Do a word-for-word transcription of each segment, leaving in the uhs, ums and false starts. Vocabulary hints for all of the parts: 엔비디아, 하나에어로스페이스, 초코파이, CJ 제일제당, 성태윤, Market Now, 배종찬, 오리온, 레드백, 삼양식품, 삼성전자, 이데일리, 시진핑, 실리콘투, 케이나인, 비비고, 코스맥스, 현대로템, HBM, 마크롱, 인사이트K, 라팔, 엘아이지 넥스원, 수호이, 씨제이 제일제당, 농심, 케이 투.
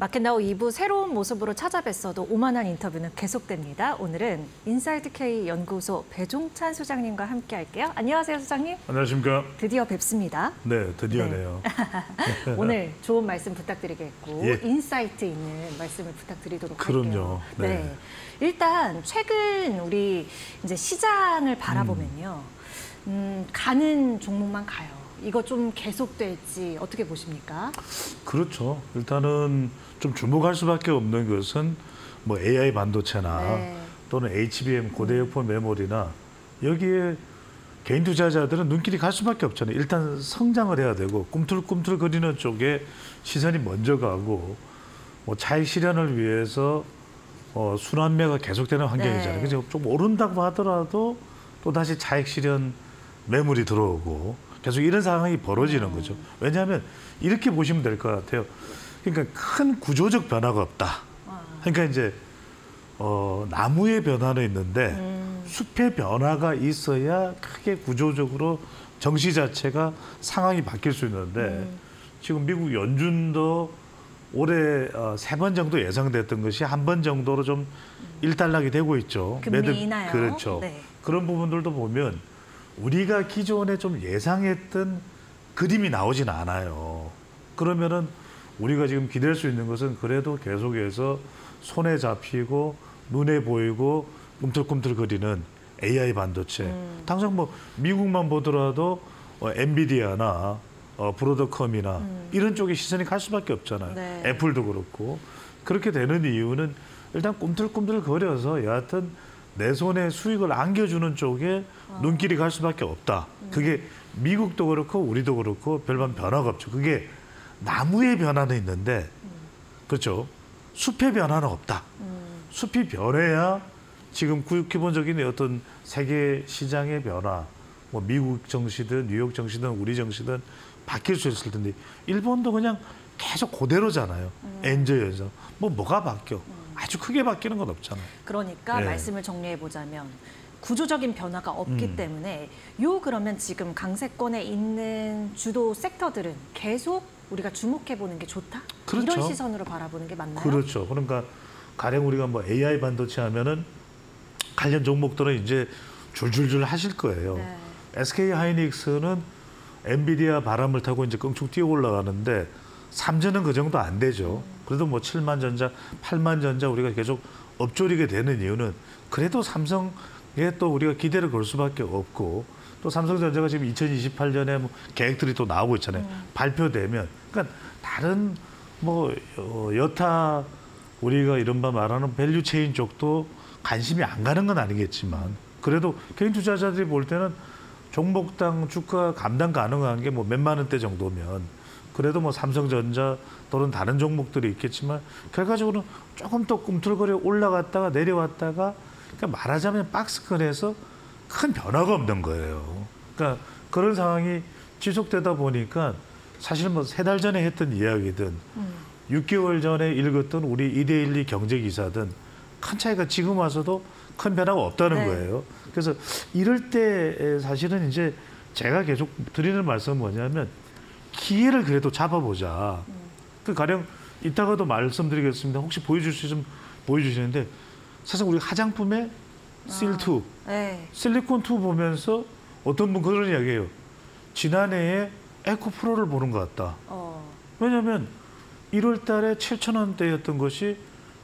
마켓나우 이 부 새로운 모습으로 찾아뵀어도 오만한 인터뷰는 계속됩니다. 오늘은 인사이트K 연구소 배종찬 소장님과 함께할게요. 안녕하세요, 소장님. 안녕하십니까. 드디어 뵙습니다. 네, 드디어네요. 네. 오늘 좋은 말씀 부탁드리겠고 예. 인사이트 있는 말씀을 부탁드리도록 그럼요. 할게요. 네. 네. 일단 최근 우리 이제 시장을 바라보면요, 음, 가는 종목만 가요. 이거 좀 계속될지 어떻게 보십니까? 그렇죠. 일단은 좀 주목할 수밖에 없는 것은 뭐 에이아이 반도체나 네. 또는 에이치비엠 고대역포 메모리나 여기에 개인 투자자들은 눈길이 갈 수밖에 없잖아요. 일단 성장을 해야 되고 꿈틀꿈틀거리는 쪽에 시선이 먼저 가고 뭐 차익 실현을 위해서 어, 순환매가 계속되는 환경이잖아요. 네. 그래서 좀 오른다고 하더라도 또 다시 차익 실현 매물이 들어오고 계속 이런 상황이 벌어지는 음. 거죠. 왜냐하면 이렇게 보시면 될 것 같아요. 그러니까 큰 구조적 변화가 없다. 와. 그러니까 이제 어, 나무의 변화는 있는데 음. 숲의 변화가 있어야 크게 구조적으로 정시 자체가 상황이 바뀔 수 있는데 음. 지금 미국 연준도 올해 어, 세 번 정도 예상됐던 것이 한 번 정도로 좀 일단락이 되고 있죠. 금리 매듭, 인하요? 그렇죠. 네. 그런 부분들도 보면 우리가 기존에 좀 예상했던 그림이 나오진 않아요. 그러면은 우리가 지금 기댈 수 있는 것은 그래도 계속해서 손에 잡히고 눈에 보이고 꿈틀꿈틀거리는 에이아이 반도체. 음. 당장 뭐 미국만 보더라도 어, 엔비디아나 어, 브로드컴이나 음. 이런 쪽에 시선이 갈 수밖에 없잖아요. 네. 애플도 그렇고. 그렇게 되는 이유는 일단 꿈틀꿈틀거려서 여하튼 내 손에 수익을 안겨주는 쪽에 아. 눈길이 갈 수밖에 없다. 음. 그게 미국도 그렇고 우리도 그렇고 별반 변화가 없죠. 그게 나무의 변화는 있는데 음. 그렇죠. 숲의 변화는 없다. 음. 숲이 변해야 지금 기본적인 어떤 세계 시장의 변화, 뭐 미국 정시든 뉴욕 정시든 우리 정시든 바뀔 수 있을 텐데 일본도 그냥 계속 그대로잖아요. 음. 엔저 현상. 뭐 뭐가 바뀌어. 음. 아주 크게 바뀌는 건 없잖아요. 그러니까 예. 말씀을 정리해보자면 구조적인 변화가 없기 음. 때문에 요 그러면 지금 강세권에 있는 주도 섹터들은 계속 우리가 주목해보는 게 좋다? 그렇죠. 이런 시선으로 바라보는 게 맞나요? 그렇죠. 그러니까 가령 우리가 뭐 에이아이 반도체 하면은 관련 종목들은 이제 줄줄줄 하실 거예요. 네. 에스케이하이닉스는 엔비디아 바람을 타고 이제 껑충 뛰어 올라가는데 삼전은 그 정도 안 되죠. 음. 그래도 뭐 칠만 전자, 팔만 전자 우리가 계속 엎조리게 되는 이유는 그래도 삼성에 또 우리가 기대를 걸 수밖에 없고 또 삼성전자가 지금 이천이십팔 년에 뭐 계획들이 또 나오고 있잖아요. 음. 발표되면. 그러니까 다른 뭐 여타 우리가 이른바 말하는 밸류체인 쪽도 관심이 안 가는 건 아니겠지만 그래도 개인 투자자들이 볼 때는 종목당 주가 감당 가능한 게 뭐 몇만 원대 정도면 그래도 뭐 삼성전자 또는 다른 종목들이 있겠지만 결과적으로는 조금 더 꿈틀거려 올라갔다가 내려왔다가 그러니까 말하자면 박스권에서 큰 변화가 없는 거예요. 그러니까 그런 상황이 지속되다 보니까 사실 뭐 세 달 전에 했던 이야기든 음. 육 개월 전에 읽었던 우리 이데일리 경제기사든 큰 차이가 지금 와서도 큰 변화가 없다는 네. 거예요. 그래서 이럴 때 사실은 이제 제가 계속 드리는 말씀은 뭐냐면 기회를 그래도 잡아보자. 음. 그 가령 이따가도 말씀드리겠습니다. 혹시 보여줄 수 있으면 보여주시는데 사실 우리 화장품의 실투, 아, 실리콘투 보면서 어떤 분 그런 이야기예요. 지난해에 에코프로를 보는 것 같다. 어. 왜냐하면 일월 달에 칠천 원대였던 것이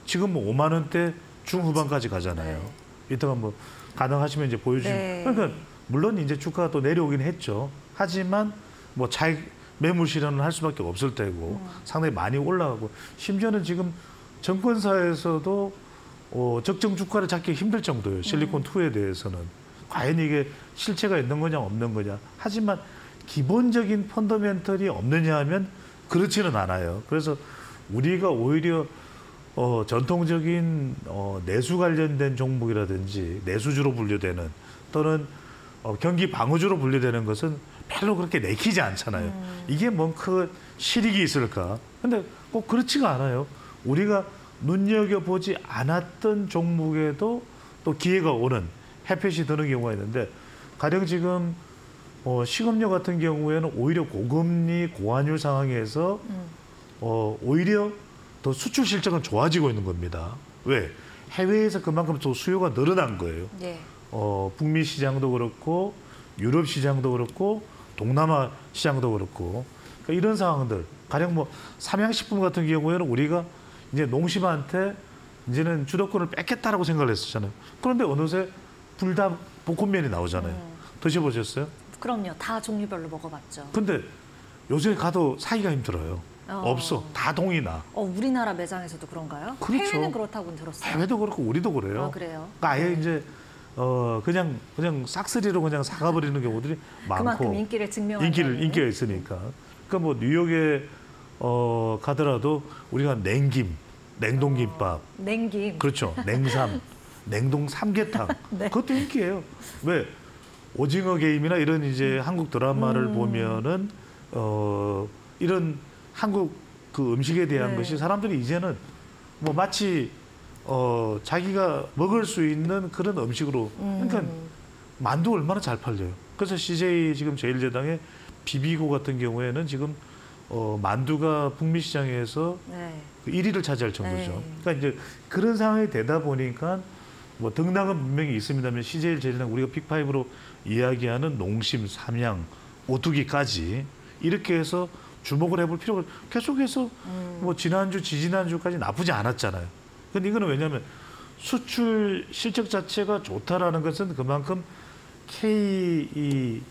지금 뭐 오만 원대 중후반까지 가잖아요. 네. 이따가 뭐 가능하시면 이제 보여주시면. 네. 그러니까 물론 이제 주가가 또 내려오긴 했죠. 하지만 뭐 차익 매물 실현을 할 수밖에 없을 때고 음. 상당히 많이 올라가고 심지어는 지금 정권사에서도 어, 적정 주가를 찾기 힘들 정도예요. 실리콘투에 대해서는. 과연 이게 실체가 있는 거냐 없는 거냐. 하지만 기본적인 펀더멘털이 없느냐 하면 그렇지는 않아요. 그래서 우리가 오히려 어, 전통적인 어, 내수 관련된 종목이라든지 내수주로 분류되는 또는 어, 경기 방어주로 분류되는 것은 별로 그렇게 내키지 않잖아요. 음. 이게 뭔가 실익이 있을까? 근데 꼭 그렇지가 않아요. 우리가 눈여겨보지 않았던 종목에도 또 기회가 오는 햇볕이 드는 경우가 있는데 가령 지금 어, 식음료 같은 경우에는 오히려 고금리, 고환율 상황에서 음. 어, 오히려 더 수출 실적은 좋아지고 있는 겁니다. 왜? 해외에서 그만큼 또 수요가 늘어난 거예요. 네. 어, 북미 시장도 그렇고 유럽 시장도 그렇고 동남아 시장도 그렇고 그러니까 이런 상황들. 가령 뭐 삼양식품 같은 경우에는 우리가 이제 농심한테 이제는 주도권을 뺏겠다라고 생각을 했었잖아요. 그런데 어느새 불닭 볶음면이 나오잖아요. 음. 드셔보셨어요? 그럼요. 다 종류별로 먹어봤죠. 근데 요새 가도 사기가 힘들어요. 어. 없어. 다 동이 나. 어, 우리나라 매장에서도 그런가요? 그렇죠. 해외는 그렇다고 들었어요. 해외도 그렇고 우리도 그래요. 아, 그래요? 그러니까 아예 네. 이제 어, 그냥 그냥 싹쓸이로 그냥 사가버리는 경우들이 많고. 그만큼 인기를 증명하는. 인기를 인기가 있으니까. 그러니까 뭐 뉴욕에 어, 가더라도 우리가 냉김, 냉동김밥. 어, 냉김. 그렇죠. 냉삼, 냉동 삼계탕. 네. 그것도 인기예요. 왜? 오징어 게임이나 이런 이제 한국 드라마를 음. 보면은 어, 이런 한국 그 음식에 대한 네. 것이 사람들이 이제는 뭐 마치 어, 자기가 먹을 수 있는 그런 음식으로 음. 그러니까 만두 얼마나 잘 팔려요. 그래서 씨제이 지금 제일제당의 비비고 같은 경우에는 지금 어, 만두가 북미 시장에서 네. 그 일 위를 차지할 정도죠. 네. 그러니까 이제 그런 상황이 되다 보니까 뭐 등락은 분명히 있습니다만 씨제이 제일제당 우리가 빅파이브로 이야기하는 농심, 삼양, 오뚜기까지 이렇게 해서 주목을 해볼 필요가 계속해서 음. 뭐 지난주, 지지난주까지 나쁘지 않았잖아요. 근데 이거는 왜냐하면 수출 실적 자체가 좋다라는 것은 그만큼 K 이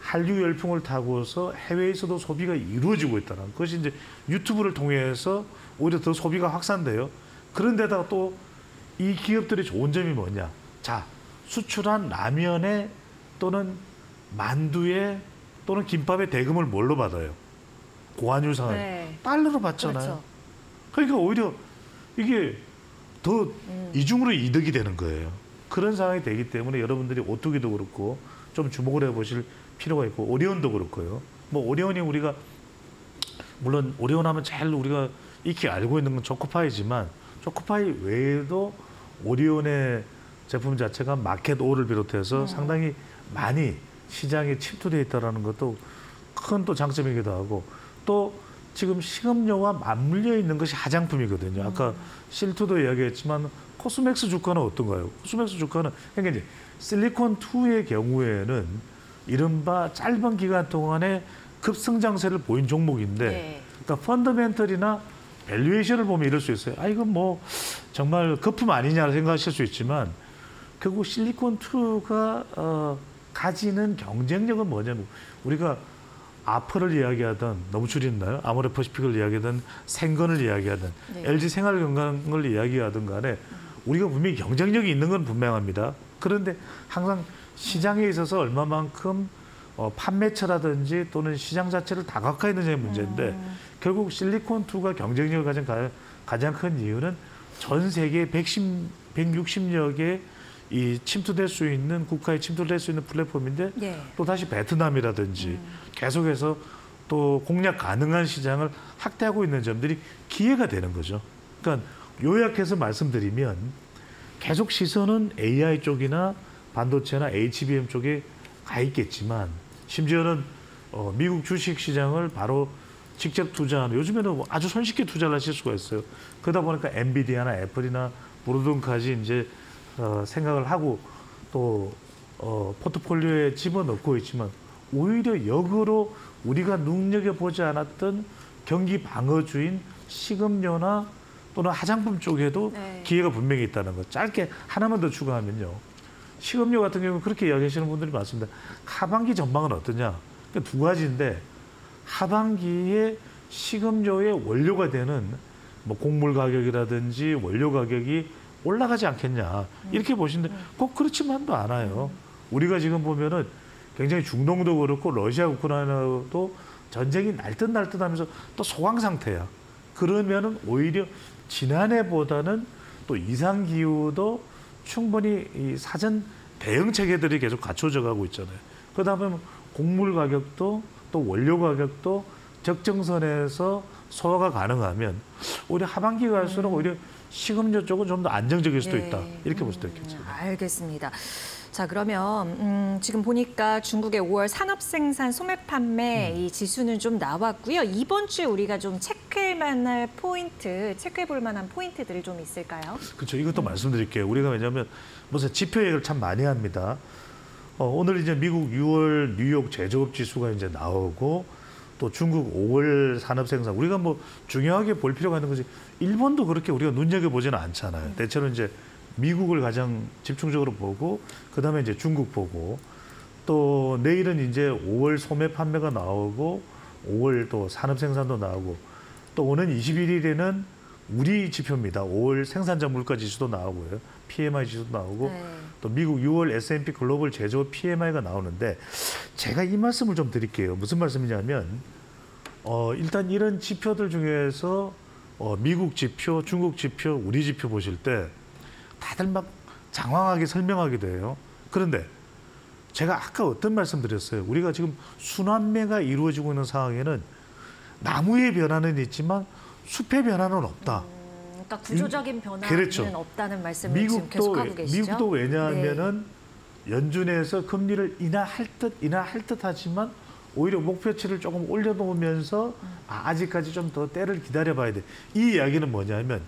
한류 열풍을 타고서 해외에서도 소비가 이루어지고 있다는 그것이 이제 유튜브를 통해서 오히려 더 소비가 확산돼요. 그런데다가 또 이 기업들의 좋은 점이 뭐냐? 자, 수출한 라면에 또는 만두에 또는 김밥에 대금을 뭘로 받아요? 고환율 상환. 네. 달러로 받잖아요. 그렇죠. 그러니까 오히려 이게 더 음. 이중으로 이득이 되는 거예요. 그런 상황이 되기 때문에 여러분들이 오뚜기도 그렇고 좀 주목을 해보실 필요가 있고 오리온도 그렇고요. 뭐 오리온이 우리가 물론 오리온 하면 제일 우리가 익히 알고 있는 건 초코파이지만 초코파이 외에도 오리온의 제품 자체가 마켓오를 비롯해서 음. 상당히 많이 시장에 침투되어 있다는 것도 큰 또 장점이기도 하고 또 지금 식음료와 맞물려 있는 것이 화장품이거든요. 아까 실투도 이야기했지만 코스맥스 주가는 어떤가요? 코스맥스 주가는 그러니까 이제 실리콘투의 경우에는 이른바 짧은 기간 동안에 급성장세를 보인 종목인데 네. 그러니까 펀더멘털이나 밸류에이션을 보면 이럴 수 있어요. 아 이건 뭐 정말 거품 아니냐고 생각하실 수 있지만 결국 실리콘투가 어, 가지는 경쟁력은 뭐냐면 우리가 아퍼를 이야기하던 너무 줄였나요? 아모레퍼시픽을 이야기하던 생건을 이야기하던 네. 엘지 생활건강을 이야기하던 간에 우리가 분명히 경쟁력이 있는 건 분명합니다. 그런데 항상 시장에 있어서 얼마만큼 어, 판매처라든지 또는 시장 자체를 다각화했느냐의 문제인데 음. 결국 실리콘투가 경쟁력을 가진 가, 가장 큰 이유는 전 세계 백육십여 개의 이 침투될 수 있는 국가에 침투될 수 있는 플랫폼인데 예. 또 다시 베트남이라든지 음. 계속해서 또 공략 가능한 시장을 확대하고 있는 점들이 기회가 되는 거죠. 그러니까 요약해서 말씀드리면 계속 시선은 에이아이 쪽이나 반도체나 에이치비엠 쪽에 가 있겠지만 심지어는 어, 미국 주식 시장을 바로 직접 투자하는 요즘에는 아주 손쉽게 투자를 하실 수가 있어요. 그러다 보니까 엔비디아나 애플이나 브로든까지 이제 어, 생각을 하고 또 어, 포트폴리오에 집어넣고 있지만 오히려 역으로 우리가 눈여겨보지 않았던 경기 방어주인 식음료나 또는 화장품 쪽에도 네. 기회가 분명히 있다는 것. 짧게 하나만 더 추가하면요. 식음료 같은 경우는 그렇게 이야기하시는 분들이 많습니다. 하반기 전망은 어떠냐? 그러니까 두 가지인데 하반기에 식음료의 원료가 되는 뭐 곡물 가격이라든지 원료 가격이 올라가지 않겠냐 이렇게 보시는데 꼭 그렇지만도 않아요. 우리가 지금 보면은 굉장히 중동도 그렇고 러시아 우크라이나도 전쟁이 날듯 날듯 하면서 또 소강 상태야. 그러면은 오히려 지난해보다는 또 이상 기후도 충분히 이 사전 대응 체계들이 계속 갖춰져 가고 있잖아요. 그다음에 곡물 가격도 또 원료 가격도 적정선에서 소화가 가능하면 오히려 하반기 갈수록 오히려 식음료 쪽은 좀 더 안정적일 수도 네. 있다. 이렇게 볼 수도 있겠습니다. 알겠습니다. 자, 그러면 음, 지금 보니까 중국의 오월 산업생산 소매판매 음. 이 지수는 좀 나왔고요. 이번 주에 우리가 좀 체크할 만한 포인트, 체크해 볼 만한 포인트들이 좀 있을까요? 그렇죠. 이것도 음. 말씀드릴게요. 우리가 왜냐하면 무슨 지표 얘기를 참 많이 합니다. 어, 오늘 이제 미국 유월 뉴욕 제조업 지수가 이제 나오고 또 중국 오월 산업생산. 우리가 뭐 중요하게 볼 필요가 있는 거지. 일본도 그렇게 우리가 눈여겨보지는 않잖아요. 음. 대체로 이제 미국을 가장 집중적으로 보고 그다음에 이제 중국 보고 또 내일은 이제 오월 소매 판매가 나오고 오월 또 산업 생산도 나오고 또 오는 이십일 일에는 우리 지표입니다. 오월 생산자 물가 지수도 나오고요. 피엠아이 지수도 나오고 네. 또 미국 유월 에스앤피 글로벌 제조업 피엠아이가 나오는데 제가 이 말씀을 좀 드릴게요. 무슨 말씀이냐면 어, 일단 이런 지표들 중에서 어, 미국 지표, 중국 지표, 우리 지표 보실 때 다들 막 장황하게 설명하게 돼요. 그런데 제가 아까 어떤 말씀 드렸어요. 우리가 지금 순환매가 이루어지고 있는 상황에는 나무의 변화는 있지만 숲의 변화는 없다. 음, 그러니까 구조적인 변화는 그렇죠. 없다는 말씀을 미국도, 지금 계속하고 계시죠? 미국도 왜냐하면은 네. 연준에서 금리를 인하할 듯 인하할 듯 하지만 오히려 목표치를 조금 올려놓으면서 음. 아, 아직까지 좀 더 때를 기다려봐야 돼. 이 이야기는 뭐냐면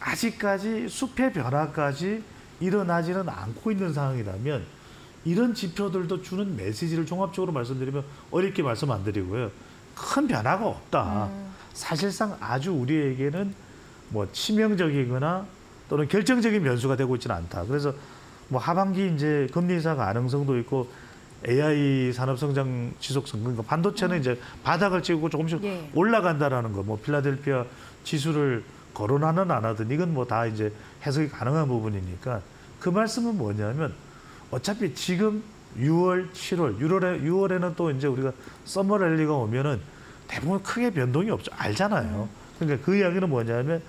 아직까지 숲의 변화까지 일어나지는 않고 있는 상황이라면 이런 지표들도 주는 메시지를 종합적으로 말씀드리면 어렵게 말씀 안 드리고요. 큰 변화가 없다. 음. 사실상 아주 우리에게는 뭐 치명적이거나 또는 결정적인 변수가 되고 있지는 않다. 그래서 뭐 하반기 이제 금리 인상 가능성도 있고 에이아이 산업 성장 지속성, 그러니까 반도체는 음. 이제 바닥을 찍고 조금씩 예. 올라간다라는 거, 뭐 필라델피아 지수를 거론하는 안 하든 이건 뭐 다 이제 해석이 가능한 부분이니까 그 말씀은 뭐냐면 어차피 지금 유월, 칠월, 유월에, 유월에는 또 이제 우리가 서머 랠리가 오면은 대부분 크게 변동이 없죠. 알잖아요. 그러니까 그 이야기는 뭐냐면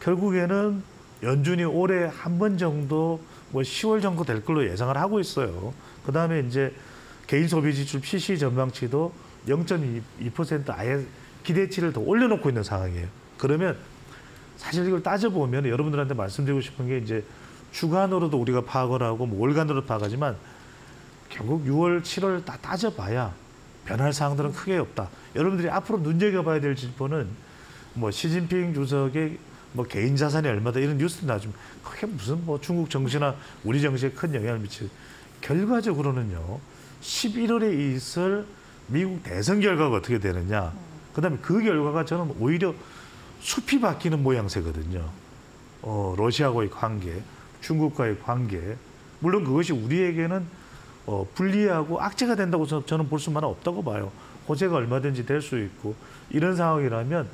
결국에는 연준이 올해 한 번 정도 뭐 시월 정도 될 걸로 예상을 하고 있어요. 그 다음에 이제 개인 소비 지출 피씨 전망치도 영 점 이 퍼센트 아예 기대치를 더 올려놓고 있는 상황이에요. 그러면 사실 이걸 따져보면 여러분들한테 말씀드리고 싶은 게 이제 주간으로도 우리가 파악을 하고 뭐 월간으로 파악하지만 결국 유월, 칠월 다 따져봐야 변할 사항들은 크게 없다. 여러분들이 앞으로 눈여겨봐야 될 지표는 뭐 시진핑 주석의 뭐 개인 자산이 얼마다 이런 뉴스도 나오지만 그게 무슨 뭐 중국 정시나 우리 정시에 큰 영향을 미칠. 결과적으로는요. 십일월에 있을 미국 대선 결과가 어떻게 되느냐. 그다음에 그 결과가 저는 오히려 숲이 바뀌는 모양새거든요. 어, 러시아와의 관계, 중국과의 관계. 물론 그것이 우리에게는 어, 불리하고 악재가 된다고 저는 볼 수만은 없다고 봐요. 호재가 얼마든지 될 수 있고 이런 상황이라면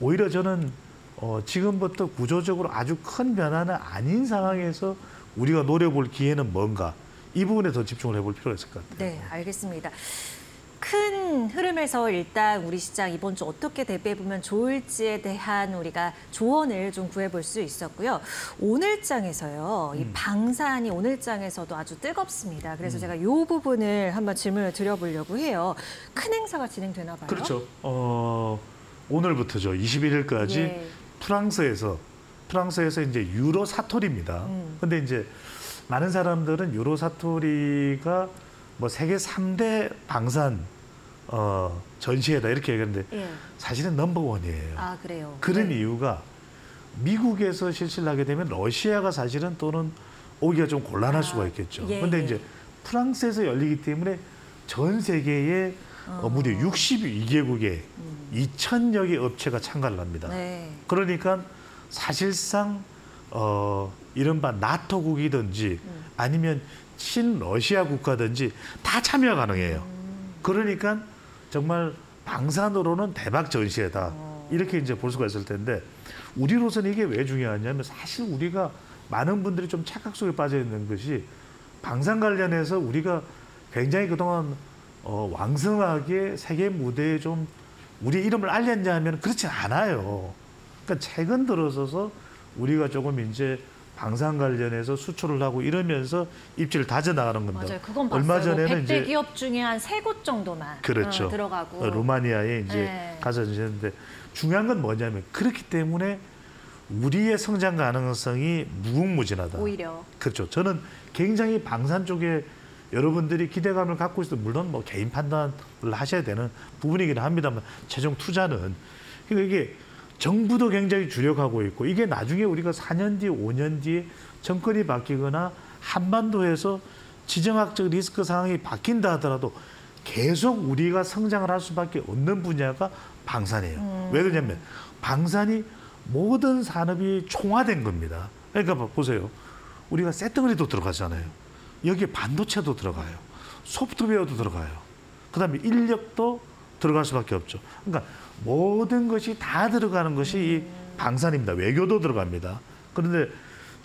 오히려 저는 어, 지금부터 구조적으로 아주 큰 변화는 아닌 상황에서 우리가 노려볼 기회는 뭔가 이 부분에 더 집중을 해볼 필요가 있을 것 같아요. 네, 알겠습니다. 큰 흐름에서 일단 우리 시장 이번 주 어떻게 대비해보면 좋을지에 대한 우리가 조언을 좀 구해볼 수 있었고요. 오늘장에서요. 음. 이 방산이 오늘장에서도 아주 뜨겁습니다. 그래서 음. 제가 이 부분을 한번 질문을 드려보려고 해요. 큰 행사가 진행되나 봐요? 그렇죠. 어, 오늘부터죠. 이십일 일까지 예. 프랑스에서, 프랑스에서 이제 유로 사토리입니다. 음. 근데 이제 많은 사람들은 유로 사토리가 뭐 세계 삼 대 방산 어, 전시회다 이렇게 얘기하는데 예. 사실은 넘버원이에요. 아, 그래요? 그런 네. 이유가 미국에서 실시를 하게 되면 러시아가 사실은 또는 오기가 좀 곤란할 아, 수가 있겠죠. 그런데 예, 예. 이제 프랑스에서 열리기 때문에 전 세계에 어, 무려 육십이 개국에 음. 이천여 개 업체가 참가를 합니다. 네. 그러니까 사실상 어, 이른바 나토국이든지 음. 아니면 친러시아 국가든지 다 참여가 가능해요. 그러니까 정말 방산으로는 대박 전시회다. 이렇게 이제 볼 수가 있을 텐데 우리로서는 이게 왜 중요하냐면 사실 우리가 많은 분들이 좀 착각 속에 빠져 있는 것이 방산 관련해서 우리가 굉장히 그동안 어, 왕성하게 세계 무대에 좀 우리 이름을 알렸냐 하면 그렇진 않아요. 그러니까 최근 들어서서 우리가 조금 이제 방산 관련해서 수출을 하고 이러면서 입지를 다져나가는 겁니다. 맞아요. 그건 봤어요. 얼마 전에는 이제 백 대 기업 중에 한 세 곳 정도만 그렇죠. 어, 들어가고. 루마니아에 이제 네. 가서 주셨는데 중요한 건 뭐냐면 그렇기 때문에 우리의 성장 가능성이 무궁무진하다. 오히려. 그렇죠. 저는 굉장히 방산 쪽에 여러분들이 기대감을 갖고 있어도 물론 뭐 개인 판단을 하셔야 되는 부분이긴 합니다만 최종 투자는 그러니까 이게 정부도 굉장히 주력하고 있고 이게 나중에 우리가 사 년 뒤, 오 년 뒤에 정권이 바뀌거나 한반도에서 지정학적 리스크 상황이 바뀐다 하더라도 계속 우리가 성장을 할 수밖에 없는 분야가 방산이에요. 음. 왜 그러냐면 방산이 모든 산업이 총화된 겁니다. 그러니까 보세요. 우리가 새덩어리도 들어가잖아요. 여기에 반도체도 들어가요. 소프트웨어도 들어가요. 그다음에 인력도 들어갈 수밖에 없죠. 그러니까 모든 것이 다 들어가는 것이 이 방산입니다. 외교도 들어갑니다. 그런데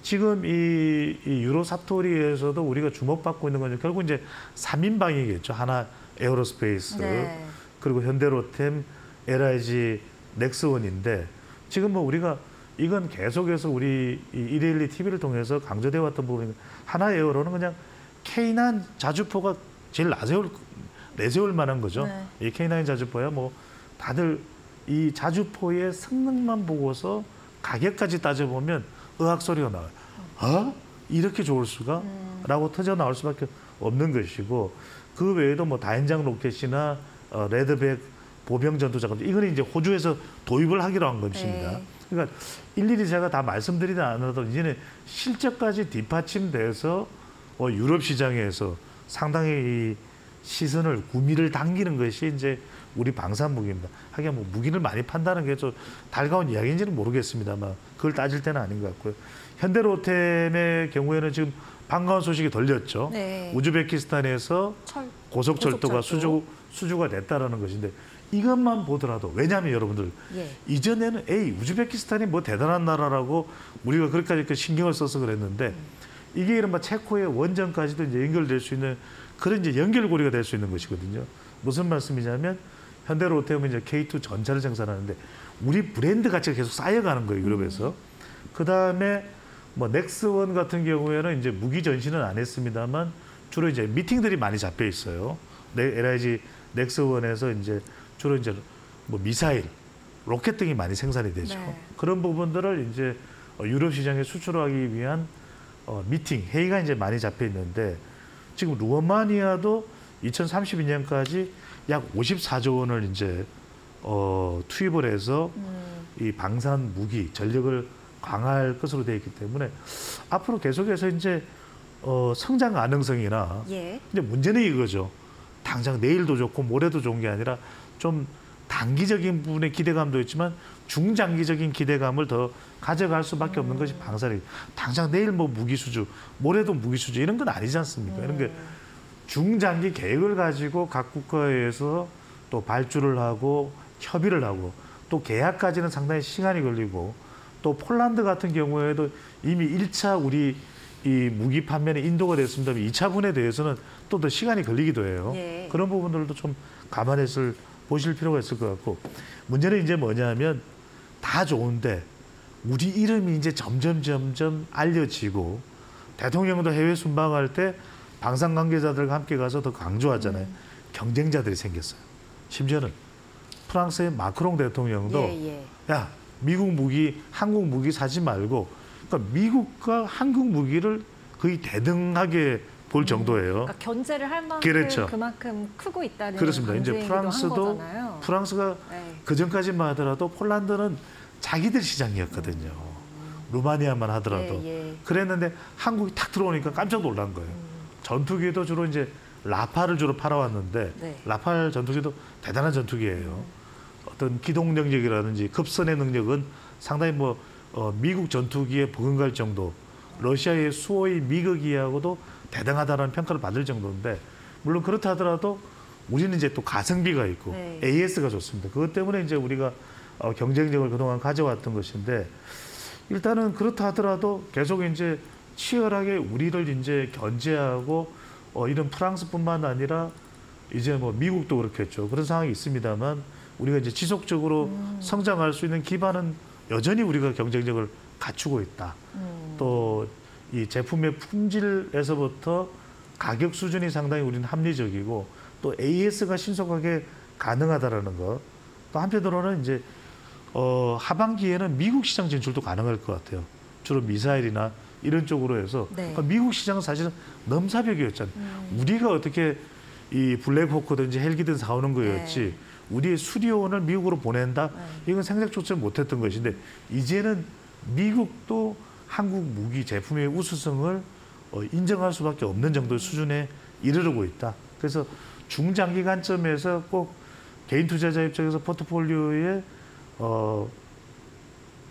지금 이, 이 유로 사토리에서도 우리가 주목받고 있는 건 결국 이제 삼인방이겠죠. 하나에어로스페이스, 네. 그리고 현대로템, 엘아이지, 넥스원인데 지금 뭐 우리가 이건 계속해서 우리 이데일리 티비를 통해서 강조되어 왔던 부분인데 하나에어로는 그냥 케이나인 자주포가 제일 나세울, 내세울 만한 거죠. 네. 이 케이나인 자주포야 뭐 다들 이 자주포의 성능만 보고서 가격까지 따져보면 의학 소리가 나와요. 어? 이렇게 좋을 수가? 음. 라고 터져 나올 수밖에 없는 것이고 그 외에도 뭐 다연장 로켓이나 어, 레드백, 보병 전투자 이건 이제 호주에서 도입을 하기로 한 것입니다. 네. 그러니까 일일이 제가 다 말씀드리지 않아도 이제는 실적까지 뒷받침돼서 어, 유럽 시장에서 상당히 이 시선을 구미를 당기는 것이 이제 우리 방산 무기입니다. 하긴 뭐 무기를 많이 판다는 게 좀 달가운 이야기인지는 모르겠습니다만 그걸 따질 때는 아닌 것 같고요. 현대로템의 경우에는 지금 반가운 소식이 들렸죠. 네. 우즈베키스탄에서 철, 고속철도가 수주, 수주가 됐다라는 것인데 이것만 보더라도 왜냐하면 여러분들 예. 이전에는 에이 우즈베키스탄이 뭐 대단한 나라라고 우리가 그렇게까지 신경을 써서 그랬는데 음. 이게 이른바 체코의 원전까지도 이제 연결될 수 있는 그런 이제 연결고리가 될 수 있는 것이거든요. 무슨 말씀이냐면 현대로템은 이제 케이 투 전차를 생산하는데 우리 브랜드 가치가 계속 쌓여가는 거예요, 유럽에서. 음. 그다음에 뭐 넥스원 같은 경우에는 이제 무기 전시는 안 했습니다만 주로 이제 미팅들이 많이 잡혀 있어요. 엘아이지 넥스원에서 이제 주로 이제 뭐 미사일, 로켓 등이 많이 생산이 되죠. 네. 그런 부분들을 이제 유럽 시장에 수출하기 위한 어, 미팅, 회의가 이제 많이 잡혀 있는데 지금 루마니아도 이천삼십이 년까지 약 오십사조 원을 이제 어, 투입을 해서 음. 이 방산 무기 전력을 강화할 것으로 되어 있기 때문에 앞으로 계속해서 이제 어, 성장 가능성이나 예. 근데 문제는 이거죠. 당장 내일도 좋고 모레도 좋은 게 아니라 좀 단기적인 부분의 기대감도 있지만 중장기적인 기대감을 더 가져갈 수밖에 없는 음. 것이 방산이 당장 내일 뭐 무기 수주, 모레도 무기 수주 이런 건 아니지 않습니까? 음. 이런 게 중장기 계획을 가지고 각 국가에서 또 발주를 하고 협의를 하고 또 계약까지는 상당히 시간이 걸리고 또 폴란드 같은 경우에도 이미 일 차 우리 이 무기 판매는 인도가 됐습니다. 이 차분에 대해서는 또 더 시간이 걸리기도 해요. 예. 그런 부분들도 좀 감안했을 보실 필요가 있을 것 같고 문제는 이제 뭐냐면 다 좋은데 우리 이름이 이제 점점 점점 알려지고 대통령도 해외 순방할 때 방산 관계자들과 함께 가서 더 강조하잖아요. 음. 경쟁자들이 생겼어요. 심지어는 프랑스의 마크롱 대통령도 예, 예. 야 미국 무기, 한국 무기 사지 말고 그러니까 미국과 한국 무기를 거의 대등하게 볼 정도예요. 그러니까 견제를 할 만큼 그렇죠. 그만큼 크고 있다는 그렇습니다. 이제 프랑스도 프랑스가 네. 그 전까지만 하더라도 폴란드는 자기들 시장이었거든요. 음. 루마니아만 하더라도 예, 예. 그랬는데 한국이 탁 들어오니까 깜짝 놀란 거예요. 음. 전투기도 주로 이제 라팔을 주로 팔아왔는데 네. 라팔 전투기도 대단한 전투기예요. 음. 어떤 기동 능력이라든지 급선의 능력은 상당히 뭐 어, 미국 전투기에 버금갈 정도, 러시아의 수호이 미거기하고도 대등하다는 평가를 받을 정도인데 물론 그렇다 하더라도 우리는 이제 또 가성비가 있고 네. 에이에스가 좋습니다. 그것 때문에 이제 우리가 경쟁력을 그동안 가져왔던 것인데 일단은 그렇다 하더라도 계속 이제 치열하게 우리를 이제 견제하고 어 이런 프랑스뿐만 아니라 이제 뭐 미국도 그렇겠죠. 그런 상황이 있습니다만 우리가 이제 지속적으로 음. 성장할 수 있는 기반은 여전히 우리가 경쟁력을 갖추고 있다. 음. 또 이 제품의 품질에서부터 가격 수준이 상당히 우리는 합리적이고 또 에이에스가 신속하게 가능하다라는 것. 또 한편으로는 이제 어, 하반기에는 미국 시장 진출도 가능할 것 같아요. 주로 미사일이나 이런 쪽으로 해서. 네. 그러니까 미국 시장은 사실은 넘사벽이었잖아요. 음. 우리가 어떻게 이 블랙호크든지 헬기든 사오는 거였지. 네. 우리의 수리원을 미국으로 보낸다? 네. 이건 생각조차 못했던 것인데 이제는 미국도 한국 무기 제품의 우수성을 어, 인정할 수밖에 없는 정도의 수준에 이르르고 있다. 그래서 중장기 관점에서 꼭 개인 투자자 입장에서 포트폴리오에 어,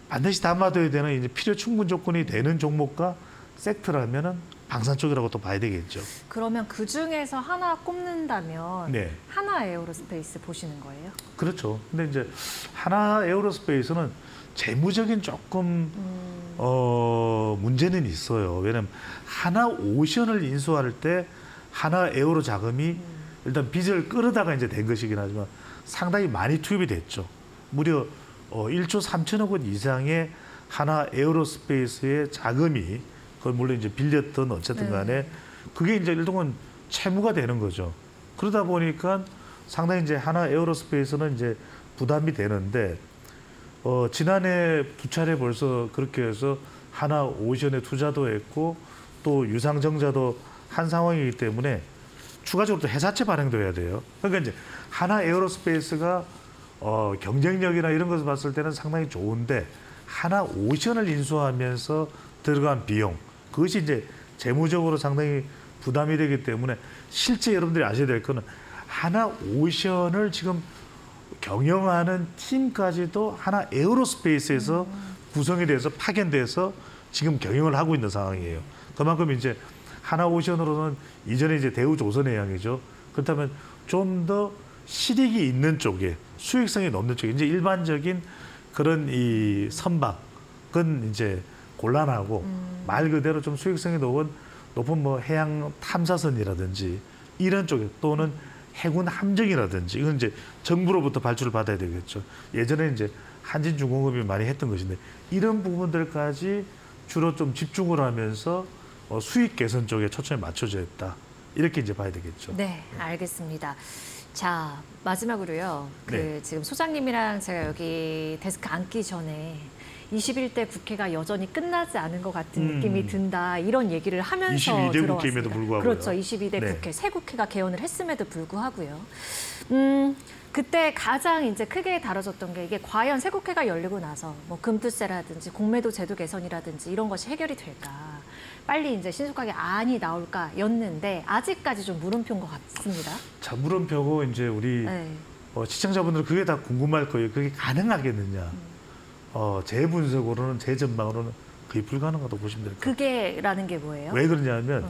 반드시 담아둬야 되는 이제 필요 충분 조건이 되는 종목과 섹터라면은 방산 쪽이라고 또 봐야 되겠죠. 그러면 그 중에서 하나 꼽는다면 네. 하나에어로스페이스 보시는 거예요? 그렇죠. 근데 이제 하나에어로스페이스는 재무적인 조금 음... 어, 문제는 있어요. 왜냐면 하나오션을 인수할 때 하나에어로 자금이 음... 일단 빚을 끌어다가 이제 된 것이긴 하지만 상당히 많이 투입이 됐죠. 무려 어, 일조 삼천억 원 이상의 하나에어로스페이스의 자금이 그걸 물론 이제 빌렸던 어쨌든 간에 네. 그게 이제 일종은 채무가 되는 거죠. 그러다 보니까 상당히 이제 하나에어로스페이스는 이제 부담이 되는데 어, 지난해 두 차례 벌써 그렇게 해서 하나오션에 투자도 했고 또 유상증자도 한 상황이기 때문에 추가적으로 또 회사채 발행도 해야 돼요. 그러니까 이제 하나에어로스페이스가 어, 경쟁력이나 이런 것을 봤을 때는 상당히 좋은데 하나오션을 인수하면서 들어간 비용, 그것이 이제 재무적으로 상당히 부담이 되기 때문에 실제 여러분들이 아셔야 될 거는 하나오션을 지금 경영하는 팀까지도 하나에어로스페이스에서 음. 구성이 돼서 파견돼서 지금 경영을 하고 있는 상황이에요. 그만큼 이제 하나오션으로는 이전에 이제 대우조선해양이죠. 그렇다면 좀 더 실익이 있는 쪽에 수익성이 넘는 쪽에 이제 일반적인 그런 이 선박은 이제 곤란하고 음. 말 그대로 좀 수익성이 높은 높은 뭐 해양 탐사선이라든지 이런 쪽에 또는 해군 함정이라든지 이건 이제 정부로부터 발주를 받아야 되겠죠. 예전에 이제 한진중공업이 많이 했던 것인데 이런 부분들까지 주로 좀 집중을 하면서 어, 수익 개선 쪽에 초점이 맞춰져 있다. 이렇게 이제 봐야 되겠죠. 네, 알겠습니다. 자, 마지막으로요. 그 네. 지금 소장님이랑 제가 여기 데스크 앉기 전에 이십일 대 국회가 여전히 끝나지 않은 것 같은 음. 느낌이 든다. 이런 얘기를 하면서 들어왔습니다. 이십이 대 국회임에도 불구하고요. 그렇죠. 이십이 대 네. 국회, 새 국회가 개원을 했음에도 불구하고요. 음, 그때 가장 이제 크게 다뤄졌던 게 이게 과연 새 국회가 열리고 나서 뭐 금투세라든지 공매도 제도 개선이라든지 이런 것이 해결이 될까. 빨리 이제 신속하게 안이 나올까 였는데 아직까지 좀 물음표인 것 같습니다. 자, 물음표고 이제 우리 네. 어, 시청자분들은 그게 다 궁금할 거예요. 그게 가능하겠느냐. 음. 어, 제 분석으로는, 제 전망으로는 거의 불가능하다고 보시면 될 것 같아요. 그게라는 게 뭐예요? 왜 그러냐면 음.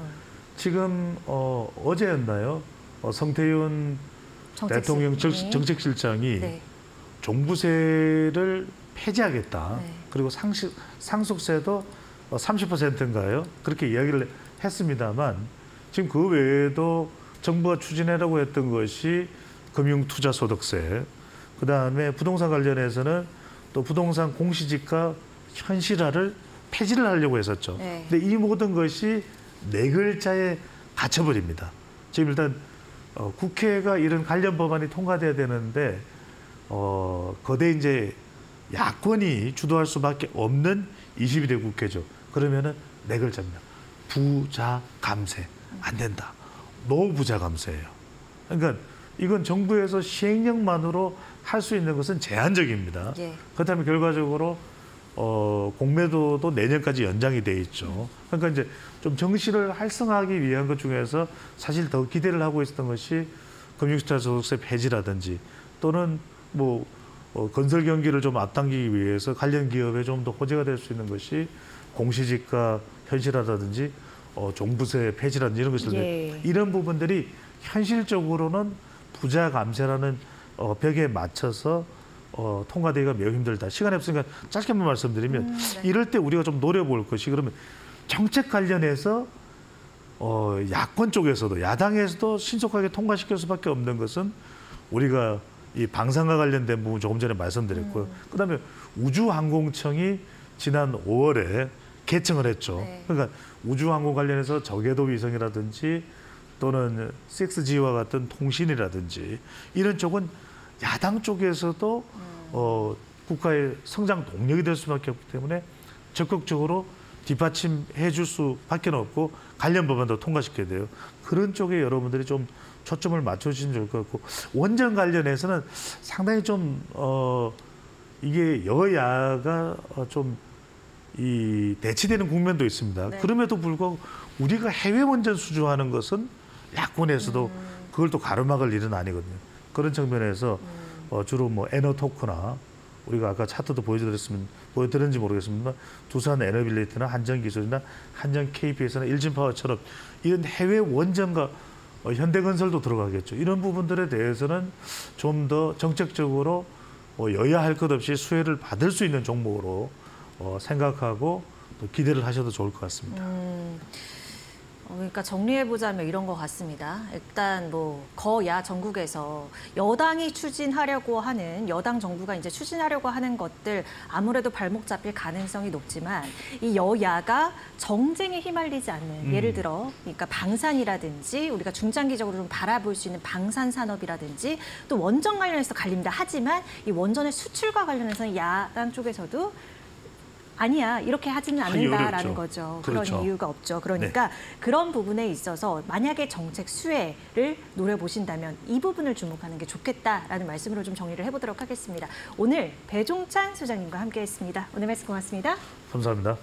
지금 어, 어제였나요? 어, 성태윤 정책실, 대통령 네. 정책실장이 네. 종부세를 폐지하겠다. 네. 그리고 상시, 상속세도 삼십 퍼센트인가요? 그렇게 이야기를 했습니다만 지금 그 외에도 정부가 추진하라고 했던 것이 금융투자소득세, 그다음에 부동산 관련해서는 또 부동산 공시지가 현실화를 폐지를 하려고 했었죠. 네. 근데 이 모든 것이 네 글자에 갇혀버립니다. 지금 일단 어, 국회가 이런 관련 법안이 통과돼야 되는데 어, 거대 이제 야권이 주도할 수밖에 없는 이십이 대 국회죠. 그러면은 네 글자입니다. 부자 감세 안 된다. 노부자 감세예요. 그러니까 이건 정부에서 시행령만으로 할 수 있는 것은 제한적입니다. 예. 그렇다면 결과적으로 어, 공매도도 내년까지 연장이 돼 있죠. 그러니까 이제 좀 정시를 활성화하기 위한 것 중에서 사실 더 기대를 하고 있었던 것이 금융투자소득세 폐지라든지 또는 뭐 어, 건설 경기를 좀 앞당기기 위해서 관련 기업에 좀 더 호재가 될 수 있는 것이 공시지가 현실화라든지 어, 종부세 폐지라든지 이런 것들 예. 이런 부분들이 현실적으로는 부자 감세라는 어, 벽에 맞춰서 어, 통과되기가 매우 힘들다. 시간이 없으니까 짧게 한번 말씀드리면 음, 네. 이럴 때 우리가 좀 노려볼 것이 그러면 정책 관련해서 어, 야권 쪽에서도 야당에서도 신속하게 통과시킬 수밖에 없는 것은 우리가 이 방산과 관련된 부분 조금 전에 말씀드렸고요. 음. 그다음에 우주항공청이 지난 오월에 개청을 했죠. 네. 그러니까 우주항공 관련해서 저궤도 위성이라든지 또는 식스 지와 같은 통신이라든지 이런 쪽은 야당 쪽에서도 음. 어, 국가의 성장 동력이 될 수밖에 없기 때문에 적극적으로 뒷받침해 줄 수밖에 없고 관련 법안도 통과시켜야 돼요. 그런 쪽에 여러분들이 좀 초점을 맞춰주시면 좋을 것 같고, 원전 관련해서는 상당히 좀 어, 이게 여야가 좀 이 대치되는 국면도 있습니다. 네. 그럼에도 불구하고 우리가 해외 원전 수주하는 것은 야권에서도 음. 그걸 또 가로막을 일은 아니거든요. 그런 측면에서 음. 어, 주로 뭐 에너토크나 우리가 아까 차트도 보여드렸으면, 보여드렸는지 모르겠습니다만 두산 에너빌리티나 한전기술이나 한전 케이피에스나 일진파워처럼 이런 해외 원전과 어, 현대건설도 들어가겠죠. 이런 부분들에 대해서는 좀 더 정책적으로 어, 여야 할 것 없이 수혜를 받을 수 있는 종목으로 어, 생각하고 또 기대를 하셔도 좋을 것 같습니다. 음, 그러니까 정리해보자면 이런 것 같습니다. 일단 뭐 거야 전국에서 여당이 추진하려고 하는, 여당 정부가 이제 추진하려고 하는 것들 아무래도 발목 잡힐 가능성이 높지만, 이 여야가 정쟁에 휘말리지 않는, 음. 예를 들어 그러니까 방산이라든지 우리가 중장기적으로 좀 바라볼 수 있는 방산 산업이라든지 또 원전 관련해서 갈립니다. 하지만 이 원전의 수출과 관련해서는 야당 쪽에서도 아니야, 이렇게 하지는 않는다라는 거죠. 그렇죠. 그런 이유가 없죠. 그러니까 네. 그런 부분에 있어서 만약에 정책 수혜를 노려보신다면 이 부분을 주목하는 게 좋겠다라는 말씀으로 좀 정리를 해보도록 하겠습니다. 오늘 배종찬 소장님과 함께했습니다. 오늘 말씀 고맙습니다. 감사합니다.